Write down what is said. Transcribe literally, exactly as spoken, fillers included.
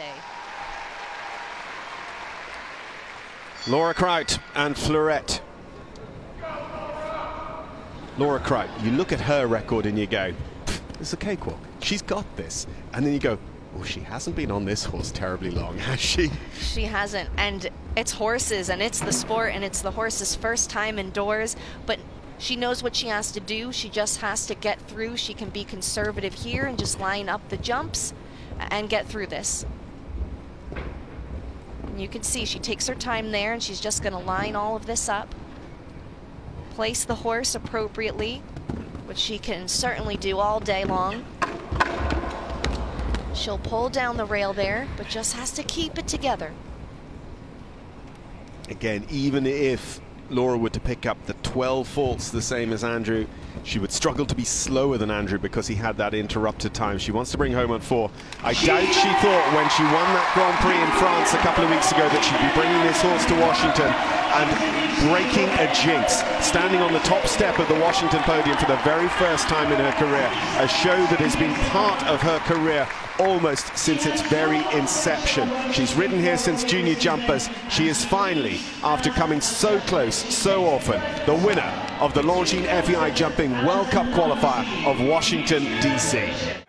Thursday. Laura Kraut and Fleurette. Laura Kraut, you look at her record and you go, it's a cakewalk. She's got this. And then you go, well, she hasn't been on this horse terribly long, has she? She hasn't. And it's horses, and it's the sport, and it's the horse's first time indoors. But she knows what she has to do. She just has to get through. She can be conservative here and just line up the jumps and get through this. And you can see she takes her time there, and she's just going to line all of this up. Place the horse appropriately, which she can certainly do all day long. She'll pull down the rail there, but just has to keep it together. Again, even if Laura were to pick up the twelve faults the same as Andrew, she would struggle to be slower than Andrew because he had that interrupted time. She wants to bring home on four. I doubt she thought when she won that Grand Prix in France a couple of weeks ago that she'd be bringing this horse to Washington and breaking a jinx, standing on the top step of the Washington podium for the very first time in her career, a show that has been part of her career almost since its very inception. She's ridden here since junior jumpers. She is finally, after coming so close so often, the winner of the Longines F E I Jumping World Cup Qualifier of Washington D C